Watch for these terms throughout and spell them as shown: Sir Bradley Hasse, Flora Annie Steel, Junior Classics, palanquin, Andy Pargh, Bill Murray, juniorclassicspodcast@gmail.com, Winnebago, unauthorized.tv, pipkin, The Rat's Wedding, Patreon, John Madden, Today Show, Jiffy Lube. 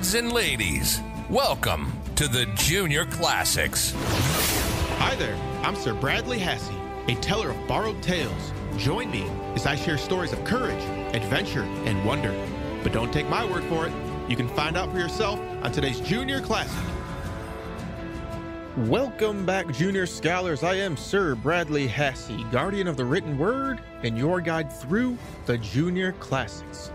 Lads and ladies, welcome to the Junior Classics. Hi there, I'm Sir Bradley Hasse, a teller of borrowed tales. Join me as I share stories of courage, adventure, and wonder. But don't take my word for it. You can find out for yourself on today's Junior Classic. Welcome back, Junior Scholars. I am Sir Bradley Hasse, guardian of the written word, and your guide through the Junior Classics.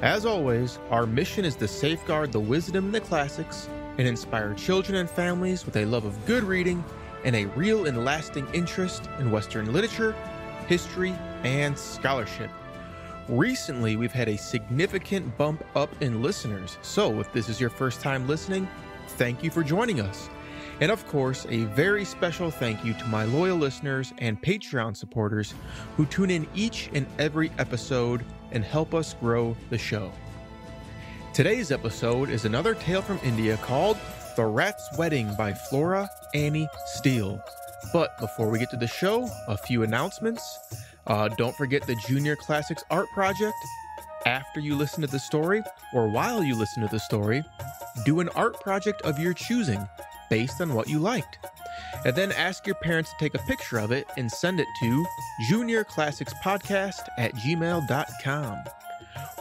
As always, our mission is to safeguard the wisdom in the classics and inspire children and families with a love of good reading and a real and lasting interest in Western literature, history, and scholarship. Recently, we've had a significant bump up in listeners, so if this is your first time listening, thank you for joining us. And of course, a very special thank you to my loyal listeners and Patreon supporters who tune in each and every episode and help us grow the show. Today's episode is another tale from India called The Rat's Wedding by Flora Annie Steel. But before we get to the show, a few announcements. Don't forget the Junior Classics Art Project. After you listen to the story, or while you listen to the story, do an art project of your choosing based on what you liked. And then ask your parents to take a picture of it and send it to juniorclassicspodcast@gmail.com.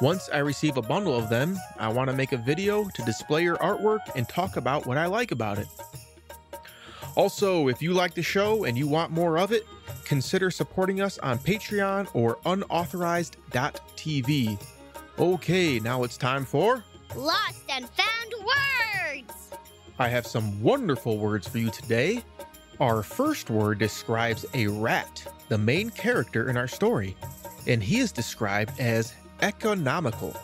Once I receive a bundle of them, I want to make a video to display your artwork and talk about what I like about it. Also, if you like the show and you want more of it, consider supporting us on Patreon or unauthorized.tv. Okay, now it's time for Lost and Found Words! I have some wonderful words for you today. Our first word describes a rat, the main character in our story, and he is described as economical.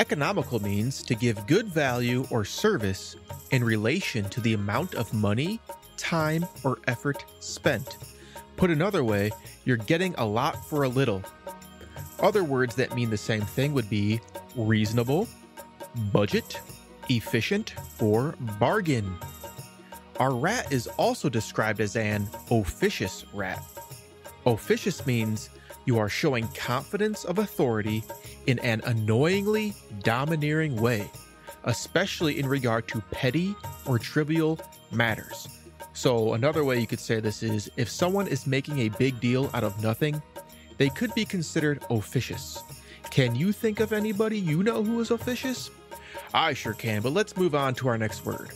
Economical means to give good value or service in relation to the amount of money, time, or effort spent. Put another way, you're getting a lot for a little. Other words that mean the same thing would be reasonable, budget, efficient, or bargain. Our rat is also described as an officious rat. Officious means you are showing confidence of authority in an annoyingly domineering way, especially in regard to petty or trivial matters. So another way you could say this is, if someone is making a big deal out of nothing, they could be considered officious. Can you think of anybody you know who is officious? I sure can, but let's move on to our next word.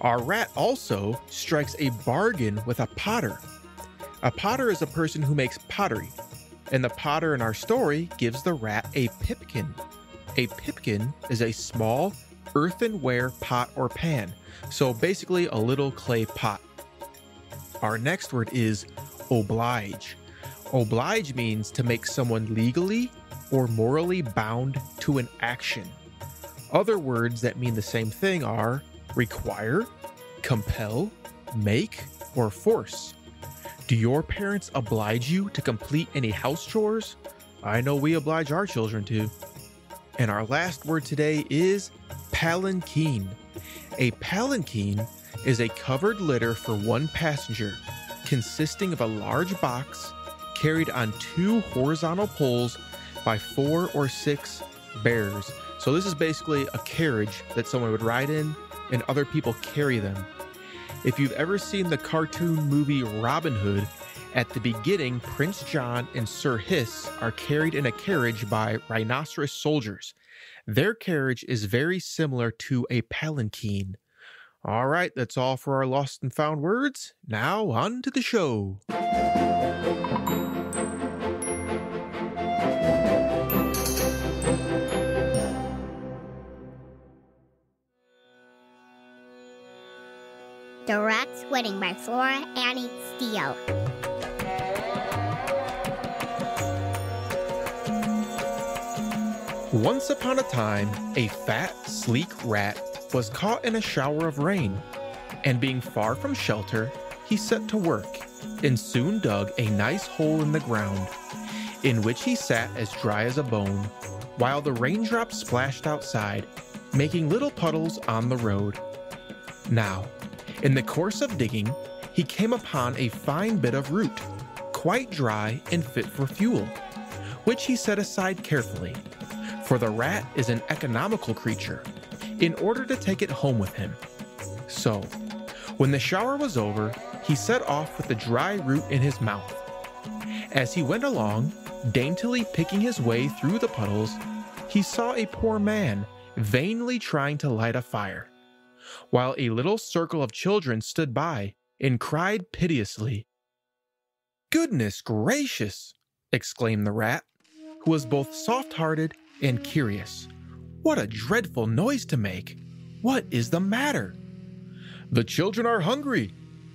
Our rat also strikes a bargain with a potter. A potter is a person who makes pottery, and the potter in our story gives the rat a pipkin. A pipkin is a small earthenware pot or pan, so basically a little clay pot. Our next word is oblige. Oblige means to make someone legally or morally bound to an action. Other words that mean the same thing are require, compel, make, or force. Do your parents oblige you to complete any house chores? I know we oblige our children to. And our last word today is palanquin. A palanquin is a covered litter for one passenger, consisting of a large box carried on two horizontal poles by 4 or 6 bearers. So this is basically a carriage that someone would ride in and other people carry them. If you've ever seen the cartoon movie Robin Hood, at the beginning, Prince John and Sir Hiss are carried in a carriage by rhinoceros soldiers. Their carriage is very similar to a palanquin. All right, that's all for our Lost and Found Words. Now on to the show. The Rat's Wedding by Flora Annie Steel. Once upon a time, a fat, sleek rat was caught in a shower of rain, and being far from shelter, he set to work and soon dug a nice hole in the ground, in which he sat as dry as a bone, while the raindrops splashed outside, making little puddles on the road. Now, in the course of digging, he came upon a fine bit of root, quite dry and fit for fuel, which he set aside carefully. For the rat is an economical creature. in order to take it home with him. So, when the shower was over, he set off with the dry root in his mouth. As he went along, daintily picking his way through the puddles, he saw a poor man vainly trying to light a fire, while a little circle of children stood by and cried piteously. "Goodness gracious!" exclaimed the rat, who was both soft-hearted and curious. "What a dreadful noise to make! What is the matter?" "The children are hungry,"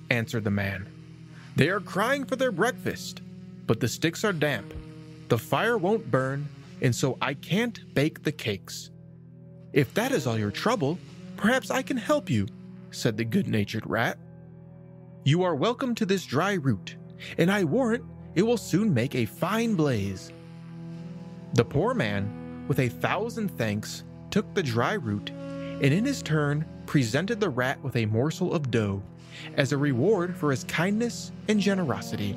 answered the man. "They are crying for their breakfast, but the sticks are damp. The fire won't burn, and so I can't bake the cakes." "If that is all your trouble, perhaps I can help you," said the good-natured rat. "You are welcome to this dry root, and I warrant it will soon make a fine blaze." The poor man, with 1,000 thanks, took the dry root, and in his turn presented the rat with a morsel of dough as a reward for his kindness and generosity.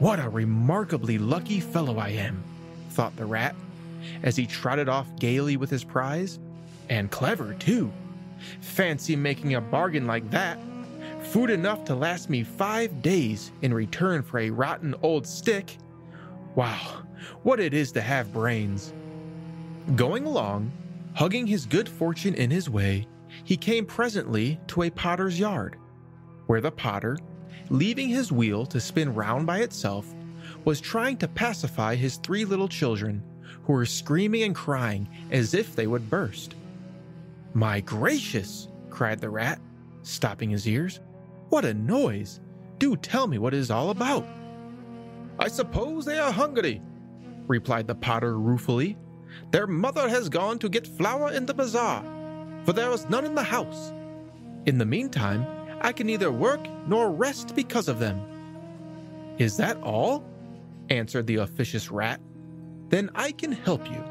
"What a remarkably lucky fellow I am," thought the rat, as he trotted off gaily with his prize. "And clever, too. Fancy making a bargain like that. Food enough to last me 5 days in return for a rotten old stick. Wow, what it is to have brains." Going along, hugging his good fortune in his way, he came presently to a potter's yard, where the potter, leaving his wheel to spin round by itself, was trying to pacify his 3 little children, who were screaming and crying as if they would burst. "My gracious!" cried the rat, stopping his ears. "What a noise! Do tell me what it is all about." "I suppose they are hungry," replied the potter ruefully. "Their mother has gone to get flour in the bazaar, for there was none in the house. In the meantime, I can neither work nor rest because of them." "Is that all?" answered the officious rat. "Then I can help you.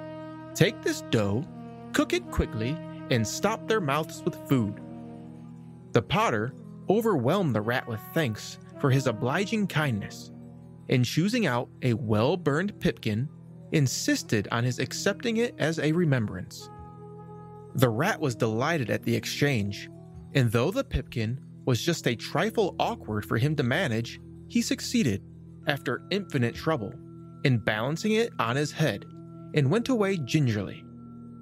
Take this dough, cook it quickly, and stop their mouths with food." The potter overwhelmed the rat with thanks for his obliging kindness, and choosing out a well-burned pipkin, insisted on his accepting it as a remembrance. The rat was delighted at the exchange, and though the pipkin was just a trifle awkward for him to manage, he succeeded, after infinite trouble, in balancing it on his head, and went away gingerly,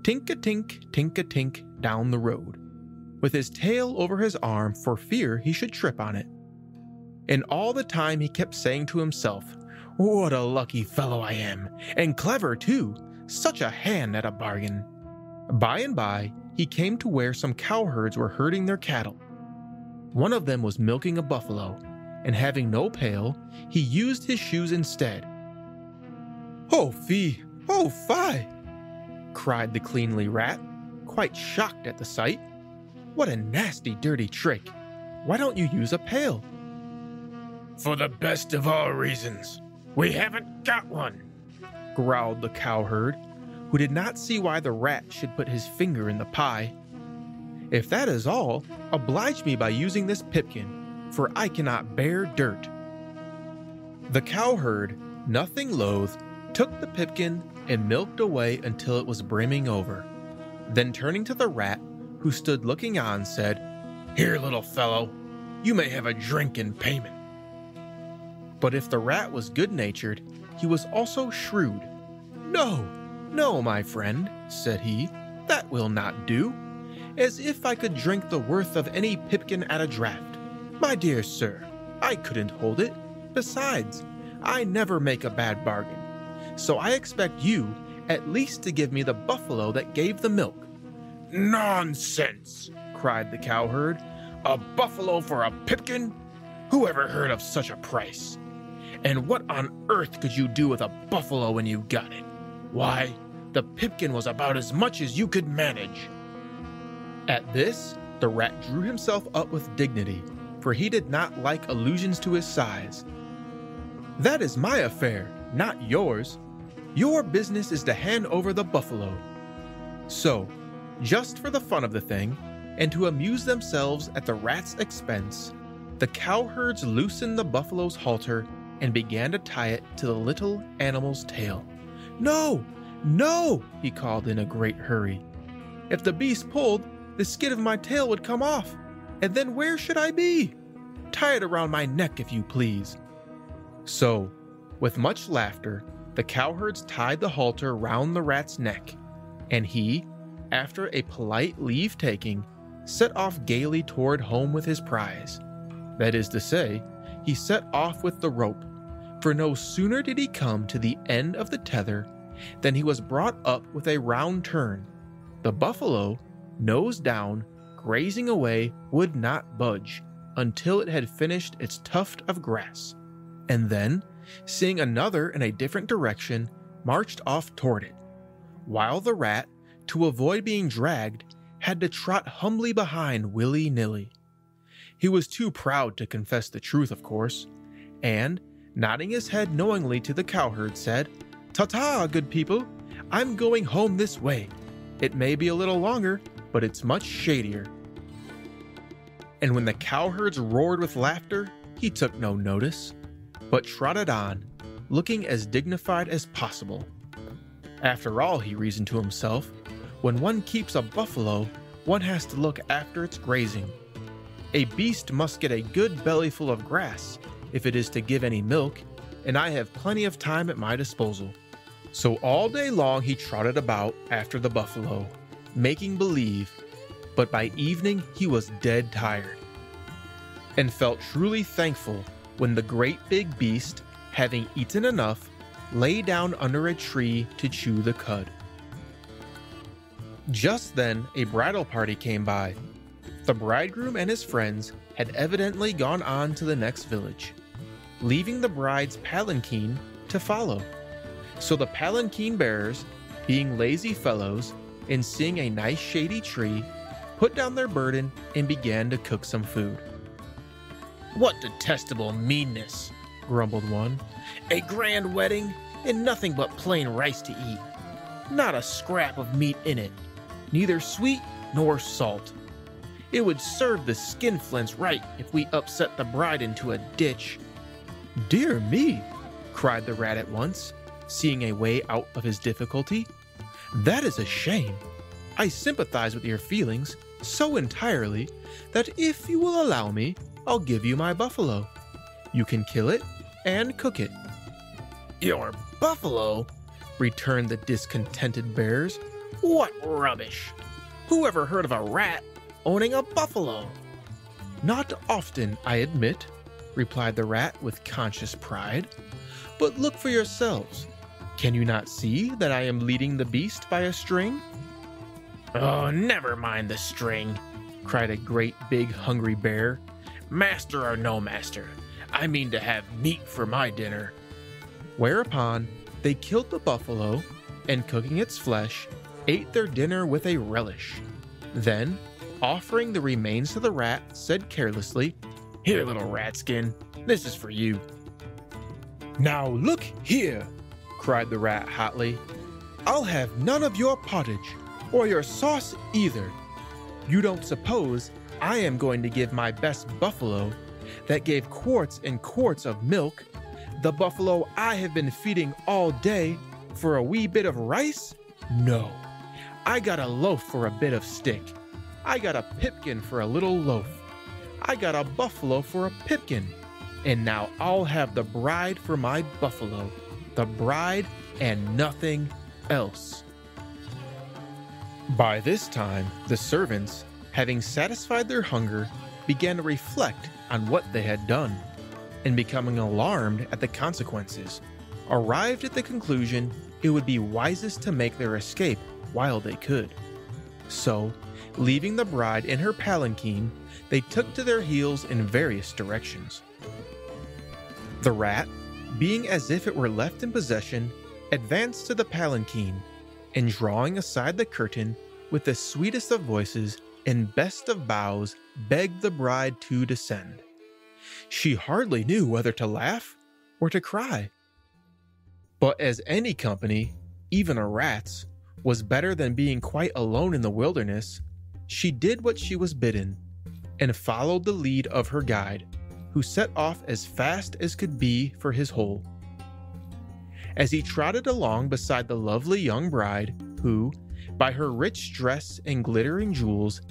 tink-a-tink, tink-a-tink, down the road, with his tail over his arm for fear he should trip on it. And all the time he kept saying to himself, "What a lucky fellow I am, and clever too, such a hand at a bargain." By and by, he came to where some cowherds were herding their cattle. One of them was milking a buffalo, and having no pail, he used his shoes instead. "Oh fee, oh fie!" cried the cleanly rat, quite shocked at the sight. "What a nasty, dirty trick! Why don't you use a pail?" "For the best of all reasons, we haven't got one," growled the cowherd, who did not see why the rat should put his finger in the pie. "If that is all, oblige me by using this pipkin, for I cannot bear dirt." The cowherd, nothing loath, took the pipkin and milked away until it was brimming over. Then turning to the rat, who stood looking on, said, "Here, little fellow, you may have a drink in payment." But if the rat was good-natured, he was also shrewd. "No, no, my friend," said he, "that will not do. As if I could drink the worth of any pipkin at a draught. My dear sir, I couldn't hold it. Besides, I never make a bad bargain. So I expect you at least to give me the buffalo that gave the milk." "Nonsense!" cried the cowherd. "A buffalo for a pipkin? Who ever heard of such a price? And what on earth could you do with a buffalo when you got it? Why, the pipkin was about as much as you could manage." At this, the rat drew himself up with dignity, for he did not like allusions to his size. "That is my affair, not yours. Your business is to hand over the buffalo." So, just for the fun of the thing, and to amuse themselves at the rat's expense, the cowherds loosened the buffalo's halter and began to tie it to the little animal's tail. "No, no!" he called in a great hurry. If the beast pulled, the skin of my tail would come off, and then where should I be? Tie it around my neck, if you please." So, with much laughter, the cowherds tied the halter round the rat's neck, and he, after a polite leave-taking, set off gaily toward home with his prize. That is to say, he set off with the rope, for no sooner did he come to the end of the tether than he was brought up with a round turn. The buffalo, nose down, grazing away, would not budge until it had finished its tuft of grass, and then, seeing another in a different direction, marched off toward it, while the rat, to avoid being dragged, had to trot humbly behind willy-nilly. He was too proud to confess the truth, of course, and, nodding his head knowingly to the cowherd, said, "Ta-ta, good people, I'm going home this way. It may be a little longer, but it's much shadier." And when the cowherds roared with laughter, he took no notice, but trotted on, looking as dignified as possible. After all, he reasoned to himself, when one keeps a buffalo, one has to look after its grazing. A beast must get a good bellyful of grass if it is to give any milk, and I have plenty of time at my disposal. So all day long he trotted about after the buffalo, making believe, but by evening he was dead tired, and felt truly thankful when the great big beast, having eaten enough, lay down under a tree to chew the cud. Just then a bridal party came by. The bridegroom and his friends had evidently gone on to the next village, leaving the bride's palanquin to follow. So the palanquin bearers, being lazy fellows and seeing a nice shady tree, put down their burden and began to cook some food. "What detestable meanness," grumbled one. "A grand wedding and nothing but plain rice to eat. Not a scrap of meat in it, neither sweet nor salt. It would serve the skinflints right if we upset the bride into a ditch." "Dear me," cried the rat at once, seeing a way out of his difficulty. "That is a shame. I sympathize with your feelings so entirely that if you will allow me, I'll give you my buffalo. You can kill it and cook it." "Your buffalo?" returned the discontented bears. "What rubbish! Whoever heard of a rat owning a buffalo?" "Not often, I admit," replied the rat with conscious pride. "But look for yourselves. Can you not see that I am leading the beast by a string?" "Oh, never mind the string," cried a great big hungry bear. "Master or no master, I mean to have meat for my dinner." Whereupon they killed the buffalo, and cooking its flesh, ate their dinner with a relish. Then, offering the remains to the rat, said carelessly, "Here, little ratskin, this is for you." "Now look here," cried the rat hotly. "I'll have none of your pottage, or your sauce either. You don't suppose I am going to give my best buffalo, that gave quarts and quarts of milk, the buffalo I have been feeding all day, for a wee bit of rice? No, I got a loaf for a bit of stick. I got a pipkin for a little loaf. I got a buffalo for a pipkin. And now I'll have the bride for my buffalo, the bride and nothing else." By this time, the servants, having satisfied their hunger, began to reflect on what they had done, and becoming alarmed at the consequences, arrived at the conclusion it would be wisest to make their escape while they could. So, leaving the bride in her palanquin, they took to their heels in various directions. The rat, being as if it were left in possession, advanced to the palanquin, and drawing aside the curtain, with the sweetest of voices and best of bows, begged the bride to descend. She hardly knew whether to laugh or to cry. But as any company, even a rat's, was better than being quite alone in the wilderness, she did what she was bidden, and followed the lead of her guide, who set off as fast as could be for his hole. As he trotted along beside the lovely young bride, who, by her rich dress and glittering jewels,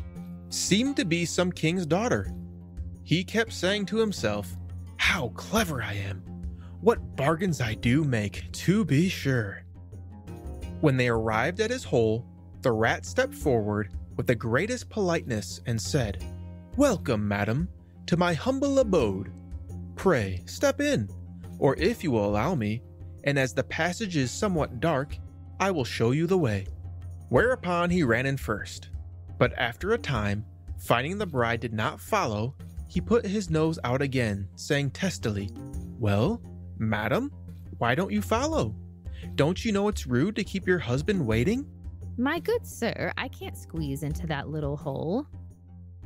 seemed to be some king's daughter. He kept saying to himself, "How clever I am! What bargains I do make, to be sure!" When they arrived at his hole, the rat stepped forward with the greatest politeness and said, "Welcome, madam, to my humble abode. Pray, step in, or if you will allow me, and as the passage is somewhat dark, I will show you the way." Whereupon he ran in first, but after a time, finding the bride did not follow, he put his nose out again, saying testily, "Well, madam, why don't you follow? Don't you know it's rude to keep your husband waiting?" "My good sir, I can't squeeze into that little hole."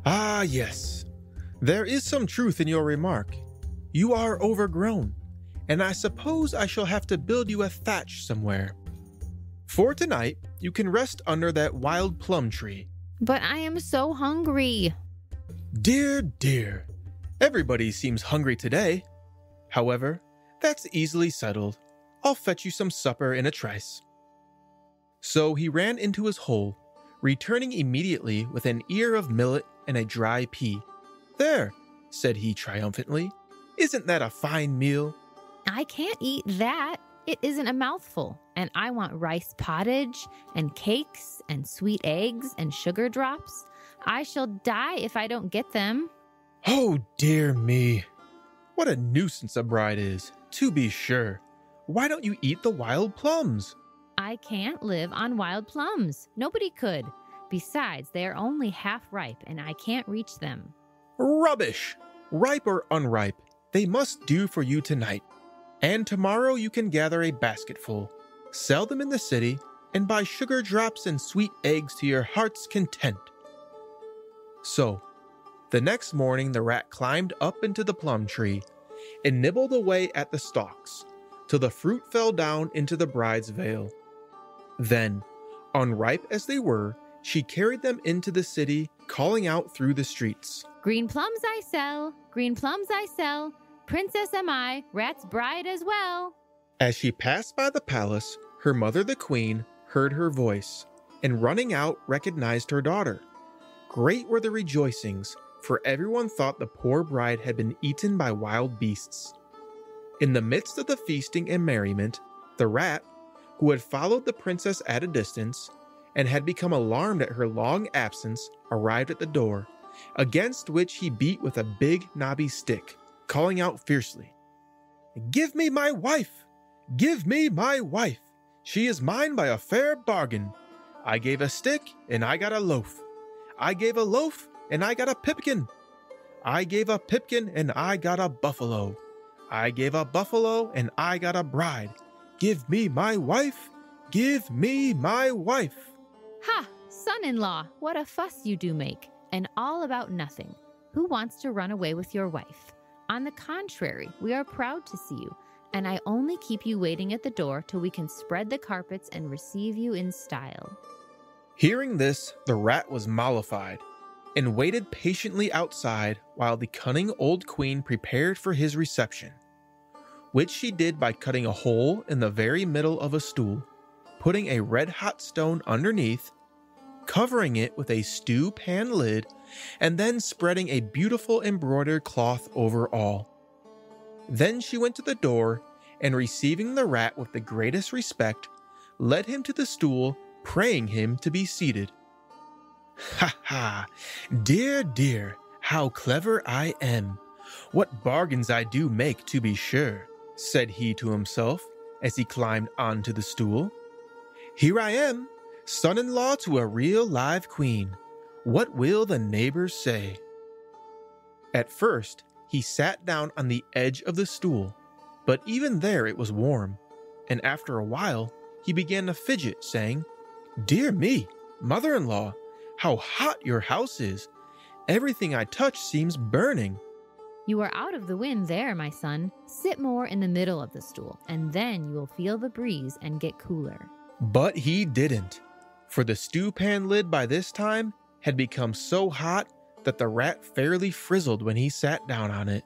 "Ah, yes. There is some truth in your remark. You are overgrown, and I suppose I shall have to build you a thatch somewhere. For tonight, you can rest under that wild plum tree." "But I am so hungry." "Dear, dear, everybody seems hungry today. However, that's easily settled. I'll fetch you some supper in a trice." So he ran into his hole, returning immediately with an ear of millet and a dry pea. "There," said he triumphantly, "isn't that a fine meal?" "I can't eat that. It isn't a mouthful, and I want rice pottage and cakes and sweet eggs and sugar drops. I shall die if I don't get them." "Oh, dear me. What a nuisance a bride is, to be sure. Why don't you eat the wild plums?" "I can't live on wild plums. Nobody could. Besides, they are only half ripe, and I can't reach them." "Rubbish! Ripe or unripe, they must do for you tonight. And tomorrow you can gather a basketful, sell them in the city, and buy sugar drops and sweet eggs to your heart's content." So, the next morning the rat climbed up into the plum tree and nibbled away at the stalks till the fruit fell down into the bride's veil. Then, unripe as they were, she carried them into the city, calling out through the streets, "Green plums I sell, green plums I sell. Princess am I, rat's bride as well." As she passed by the palace, her mother the queen heard her voice, and running out recognized her daughter. Great were the rejoicings, for everyone thought the poor bride had been eaten by wild beasts. In the midst of the feasting and merriment, the rat, who had followed the princess at a distance, and had become alarmed at her long absence, arrived at the door, against which he beat with a big knobby stick, calling out fiercely, "Give me my wife! Give me my wife! She is mine by a fair bargain. I gave a stick and I got a loaf. I gave a loaf and I got a pipkin. I gave a pipkin and I got a buffalo. I gave a buffalo and I got a bride. Give me my wife! Give me my wife!" "Ha! Son-in-law, what a fuss you do make, and all about nothing. Who wants to run away with your wife? On the contrary, we are proud to see you, and I only keep you waiting at the door till we can spread the carpets and receive you in style." Hearing this, the rat was mollified, and waited patiently outside while the cunning old queen prepared for his reception, which she did by cutting a hole in the very middle of a stool, putting a red-hot stone underneath, covering it with a stew pan lid, and then spreading a beautiful embroidered cloth over all. Then she went to the door, and receiving the rat with the greatest respect, led him to the stool, praying him to be seated. "Ha ha! Dear, dear, how clever I am! What bargains I do make, to be sure," said he to himself as he climbed onto the stool. "Here I am, son-in-law to a real live queen. What will the neighbors say?" At first, he sat down on the edge of the stool, but even there it was warm, and after a while, he began to fidget, saying, "Dear me, mother-in-law, how hot your house is! Everything I touch seems burning." "You are out of the wind there, my son. Sit more in the middle of the stool, and then you will feel the breeze and get cooler." But he didn't, for the stew pan lid by this time had become so hot that the rat fairly frizzled when he sat down on it,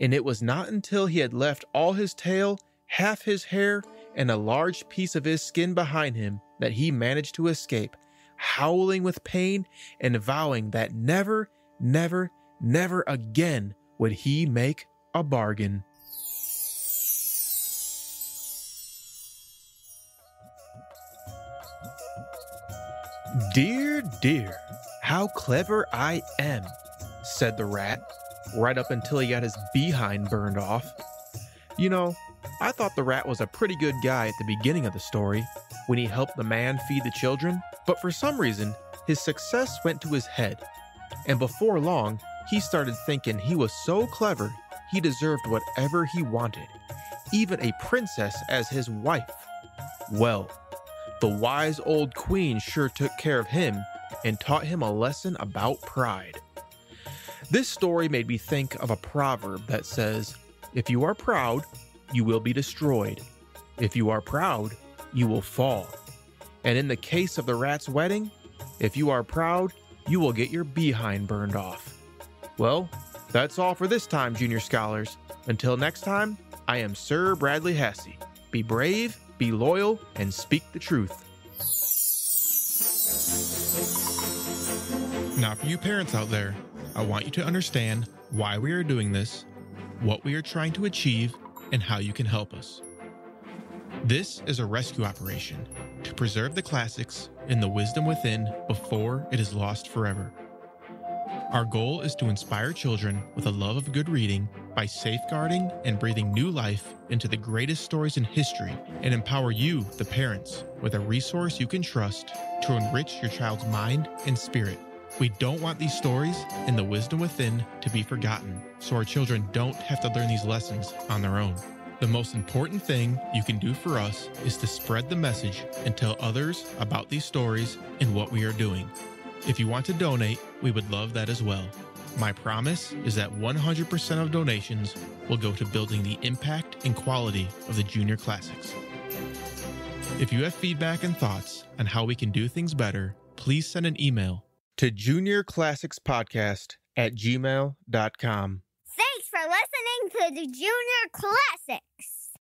and it was not until he had left all his tail, half his hair, and a large piece of his skin behind him that he managed to escape, howling with pain and vowing that never, never, never again would he make a bargain. "Dear, dear, how clever I am," said the rat, right up until he got his behind burned off. You know, I thought the rat was a pretty good guy at the beginning of the story, when he helped the man feed the children, but for some reason, his success went to his head, and before long, he started thinking he was so clever, he deserved whatever he wanted, even a princess as his wife. Well, the wise old queen sure took care of him and taught him a lesson about pride. This story made me think of a proverb that says, "If you are proud, you will be destroyed. If you are proud, you will fall." And in the case of the rat's wedding, if you are proud, you will get your behind burned off. Well, that's all for this time, Junior Scholars. Until next time, I am Sir Bradley Hasse. Be brave, be loyal, and speak the truth. Now, for you parents out there, I want you to understand why we are doing this, what we are trying to achieve, and how you can help us. This is a rescue operation to preserve the classics and the wisdom within before it is lost forever. Our goal is to inspire children with a love of good reading by safeguarding and breathing new life into the greatest stories in history, and empower you, the parents, with a resource you can trust to enrich your child's mind and spirit. We don't want these stories and the wisdom within to be forgotten, so our children don't have to learn these lessons on their own. The most important thing you can do for us is to spread the message and tell others about these stories and what we are doing. If you want to donate, we would love that as well. My promise is that 100% of donations will go to building the impact and quality of the Junior Classics. If you have feedback and thoughts on how we can do things better, please send an email to juniorclassicspodcast@gmail.com. Thanks for listening to the Junior Classics.